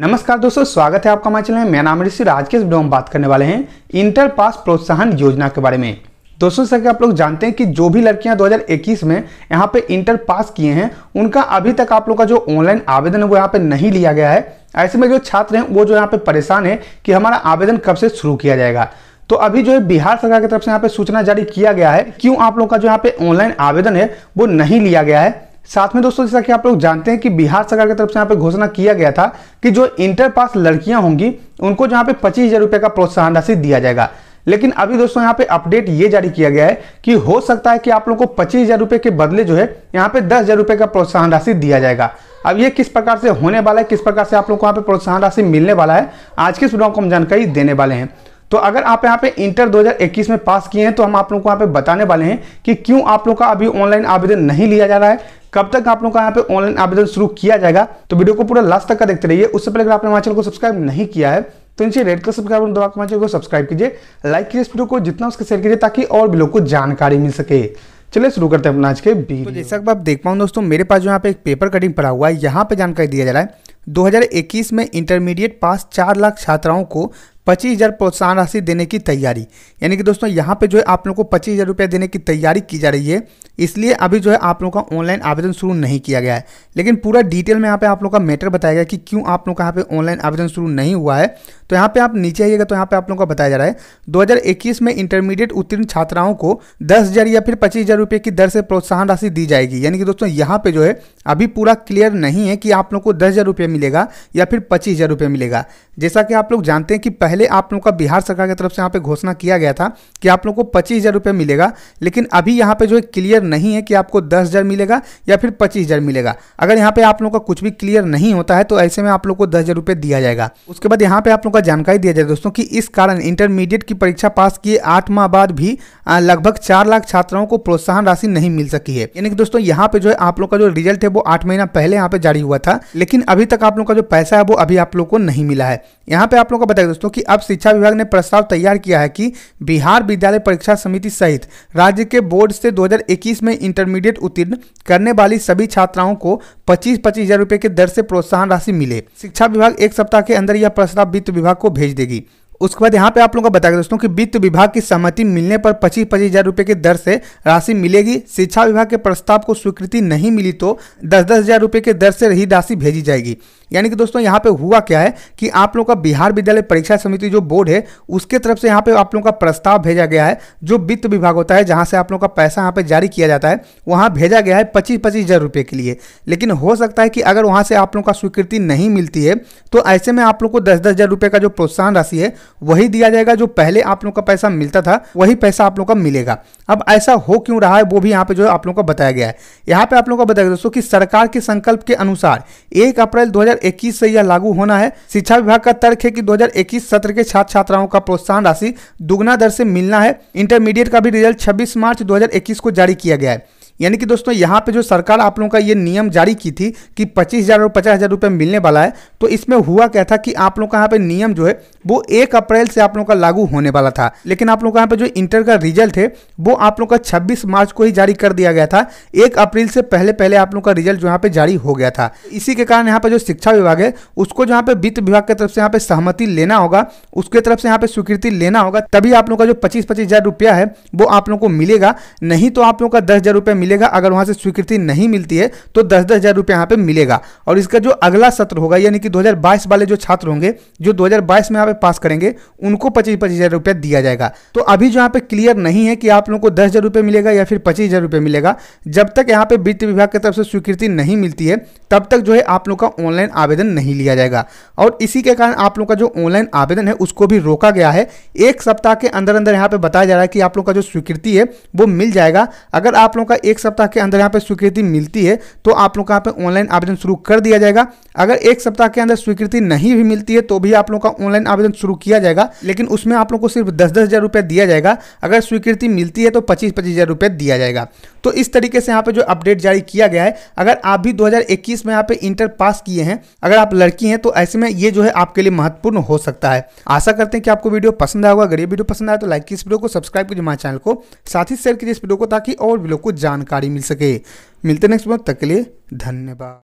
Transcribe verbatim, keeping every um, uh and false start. नमस्कार दोस्तों, स्वागत है आपका हमारे चैनल में। मेरा नाम ऋषि। आज के इस वीडियो में बात करने वाले हैं इंटर पास प्रोत्साहन योजना के बारे में। दोस्तों जैसा कि आप लोग जानते हैं कि जो भी लड़कियां दो हज़ार इक्कीस में यहां पे इंटर पास किए हैं उनका अभी तक आप लोग का जो ऑनलाइन आवेदन है वो यहाँ पे नहीं लिया गया है। ऐसे में जो छात्र हैं वो जो यहाँ पे परेशान है कि हमारा आवेदन कब से शुरू किया जाएगा। तो अभी जो है बिहार सरकार की तरफ से यहाँ पे सूचना जारी किया गया है क्यों आप लोग का जो यहाँ पे ऑनलाइन आवेदन है वो नहीं लिया गया है। साथ में दोस्तों जैसा कि आप लोग जानते हैं कि बिहार सरकार की तरफ से यहाँ पे घोषणा किया गया था कि जो इंटर पास लड़कियां होंगी उनको यहाँ पे पच्चीस हजार रुपये का प्रोत्साहन राशि दिया जाएगा। लेकिन अभी दोस्तों यहाँ पे अपडेट ये जारी किया गया है कि हो सकता है कि आप लोगों को पच्चीस हजार रुपये के बदले जो है यहाँ पे दस हजार रुपये का प्रोत्साहन राशि दिया जाएगा। अब ये किस प्रकार से होने वाला है, किस प्रकार से आप लोग को यहाँ पे प्रोत्साहन राशि मिलने वाला है, आज के इस वीडियो को हम जानकारी देने वाले हैं। तो अगर आप यहाँ पे इंटर दो हज़ार इक्कीस में पास किए हैं तो हम आप लोगों को यहाँ पे बताने वाले हैं कि क्यों आप लोग का अभी ऑनलाइन आवेदन नहीं लिया जा रहा है, कब तक आप लोग का यहाँ पे ऑनलाइन आवेदन शुरू किया जाएगा। तो वीडियो को पूरा लास्ट तक का देखते रहिए। उससे पहले अगर आपने हमारे चैनल को सब्सक्राइब नहीं किया है तो इनसे रेड कलर सब्सक्राइब दबा के हमारे चैनल को सब्सक्राइब कीजिए, लाइक कीजिए इस वीडियो को, जितना उसके शेयर कीजिए ताकि और भी लोग को जानकारी मिल सके। चलिए शुरू करते हैं अपना आज के वीडियो। तो जैसा कि आप देख पाऊँ दोस्तों, मेरे पास जो यहाँ पे एक पेपर कटिंग पड़ा हुआ है, यहाँ पे जानकारी दिया जा रहा है दो हज़ार इक्कीस में इंटरमीडिएट पास चार लाख छात्राओं को पच्चीस हज़ार प्रोत्साहन राशि देने की तैयारी। यानी कि दोस्तों यहाँ पे जो है आप लोगों को पच्चीस हज़ार रुपये देने की तैयारी की जा रही है, इसलिए अभी जो है आप लोगों का ऑनलाइन आवेदन शुरू नहीं किया गया है। लेकिन पूरा डिटेल में यहाँ पे आप लोगों का मैटर बताया गया कि क्यों आप लोगों का यहाँ पे ऑनलाइन आवेदन शुरू नहीं हुआ है। तो यहाँ पे आप नीचे आइएगा तो यहाँ पे आप लोगों का बताया जा रहा है दो हज़ार इक्कीस में इंटरमीडिएट उत्तीर्ण छात्राओं को दस हज़ार या फिर पच्चीस हज़ार रुपये की दर से प्रोत्साहन राशि दी जाएगी। यानी कि दोस्तों यहाँ पे जो है अभी पूरा क्लियर नहीं है कि आप लोगों को दस हज़ार रुपये मिलेगा या फिर पच्चीस हज़ार रुपये मिलेगा। जैसा कि आप लोग जानते हैं कि पहले आप लोगों का बिहार सरकार की तरफ से यहाँ पे घोषणा किया गया था कि आप लोगों को पच्चीस हज़ार रुपये मिलेगा, लेकिन अभी यहाँ पे जो है क्लियर नहीं है कि आपको दस हज़ार मिलेगा या फिर पच्चीस हज़ार मिलेगा। अगर यहाँ पे आप लोगों का कुछ भी क्लियर नहीं होता है तो ऐसे में आप लोग को दस हज़ार रुपये दिया जाएगा। उसके बाद यहाँ पे आप लोगों का जानकारी दिया जाए दोस्तों कि इस कारण इंटरमीडिएट की परीक्षा पास किए आठ माह बाद भी लगभग चार लाख छात्राओं को प्रोत्साहन राशि नहीं मिल सकी है। यानी कि दोस्तों यहाँ पे जो है आप लोग का जो रिजल्ट है वो आठ महीना पहले यहाँ पे जारी हुआ था, लेकिन अभी तक आप लोग का जो पैसा है वो अभी आप लोग को नहीं मिला है। यहाँ पे आप लोग को बताया दोस्तों कि अब शिक्षा विभाग ने प्रस्ताव तैयार किया है कि बिहार विद्यालय परीक्षा समिति सहित राज्य के बोर्ड से दो हज़ार इक्कीस में इंटरमीडिएट उत्तीर्ण करने वाली सभी छात्राओं को पच्चीस पच्चीस हजार रुपये की दर से प्रोत्साहन राशि मिले। शिक्षा विभाग एक सप्ताह के अंदर यह प्रस्ताव वित्त विभाग को भेज देगी। उसके बाद यहाँ पे आप लोगों को बताया दोस्तों कि वित्त विभाग की सहमति मिलने पर पच्चीस पच्चीस हजार रुपये की दर से राशि मिलेगी। शिक्षा विभाग के प्रस्ताव को स्वीकृति नहीं मिली तो दस दस हजार रुपये की दर से ही राशि भेजी जाएगी। यानी कि दोस्तों यहाँ पे हुआ क्या है कि आप लोगों का बिहार विद्यालय परीक्षा समिति जो बोर्ड है उसके तरफ से यहाँ पे आप लोगों का प्रस्ताव भेजा गया है, जो वित्त विभाग होता है जहाँ से आप लोगों का पैसा यहाँ पे जारी किया जाता है, वहाँ भेजा गया है पच्चीस पच्चीस हज़ार रुपये के लिए। लेकिन हो सकता है कि अगर वहाँ से आप लोगों का स्वीकृति नहीं मिलती है तो ऐसे में आप लोग को दस दस हज़ार रुपये का जो प्रोत्साहन राशि है वही दिया जाएगा। जो पहले आप लोग का पैसा मिलता था वही पैसा आप लोग का मिलेगा। अब ऐसा हो क्यों रहा है वो भी यहाँ पे जो है आप लोगों का बताया गया है। यहाँ पे आप लोगों का बताया दोस्तों कि सरकार के संकल्प के अनुसार एक अप्रैल दो हज़ार इक्कीस से यह लागू होना है। शिक्षा विभाग का तर्क है कि दो हज़ार इक्कीस सत्र के छात्र छात्राओं का प्रोत्साहन राशि दुगना दर से मिलना है। इंटरमीडिएट का भी रिजल्ट छब्बीस मार्च दो हज़ार इक्कीस को जारी किया गया है। यानी कि दोस्तों यहाँ पे जो सरकार आप लोगों का ये नियम जारी की थी कि पच्चीस हज़ार और पचास हज़ार रुपये मिलने वाला है, तो इसमें हुआ क्या था कि आप लोगों का यहाँ पे नियम जो है वो एक अप्रैल से आप लोगों का लागू होने वाला था, लेकिन आप लोगों का यहाँ पे जो इंटर का रिजल्ट है वो आप लोगों का छब्बीस मार्च को ही जारी कर दिया गया था। एक अप्रैल से पहले पहले आप लोगों का रिजल्ट जो यहाँ पे जारी हो गया था। इसी के कारण यहाँ पर जो शिक्षा विभाग है उसको जो यहाँ पे वित्त विभाग की तरफ से यहाँ पे सहमति लेना होगा, उसके तरफ से यहाँ पे स्वीकृति लेना होगा, तभी आप लोगों का जो पच्चीस पच्चीस हज़ार रुपया है वो आप लोगों को मिलेगा। नहीं तो आप लोगों का दस हज़ार रुपये मिलेगा। अगर वहां से स्वीकृति नहीं मिलती है तो दस दस हजार रुपये यहाँ पे मिलेगा। और इसका जो अगला सत्र होगा यानी कि दो हज़ार बाईस वाले जो छात्र होंगे जो दो हज़ार बाईस में यहाँ पे पास करेंगे उनको पच्चीस पच्चीस हजार रुपया दिया जाएगा। तो अभी जो यहाँ पे क्लियर नहीं है कि आप लोगों को दस हजार रुपये मिलेगा या फिर पच्चीस हजार रुपये मिलेगा। जब तक यहाँ पे वित्त विभाग की तरफ से स्वीकृति नहीं मिलती है तब तक जो है आप लोग का ऑनलाइन आवेदन नहीं लिया जाएगा। और इसी के कारण आप लोग का जो ऑनलाइन आवेदन है उसको भी रोका गया है। एक सप्ताह के अंदर अंदर यहाँ पे बताया जा रहा है कि आप लोग का जो स्वीकृति है वो मिल जाएगा। अगर आप लोग का एक सप्ताह के अंदर यहाँ पे स्वीकृति मिलती है तो आप लोग का यहाँ पे ऑनलाइन आवेदन शुरू कर दिया जाएगा। अगर एक सप्ताह के अंदर स्वीकृति नहीं भी मिलती है तो भी आप लोग का ऑनलाइन आवेदन शुरू किया जाएगा, लेकिन उसमें आप लोग को सिर्फ दस दस हज़ार रुपये दिया जाएगा। अगर स्वीकृति मिलती है तो पच्चीस पच्चीस हज़ार रुपये दिया जाएगा। तो इस तरीके से यहाँ पे जो अपडेट जारी किया गया है। अगर आप भी दो हज़ार इक्कीस में यहाँ पे इंटर पास किए हैं, अगर आप लड़की हैं तो ऐसे में ये जो है आपके लिए महत्वपूर्ण हो सकता है। आशा करते हैं कि आपको वीडियो पसंद आया होगा। अगर ये वीडियो पसंद आया तो लाइक कीजिए इस वीडियो को, सब्सक्राइब कीजिए हमारे चैनल को, साथ ही शेयर कीजिए इस वीडियो को ताकि और भी लोग को जानकारी मिल सके। मिलते नेक्स्ट वीडियो, तक के लिए धन्यवाद।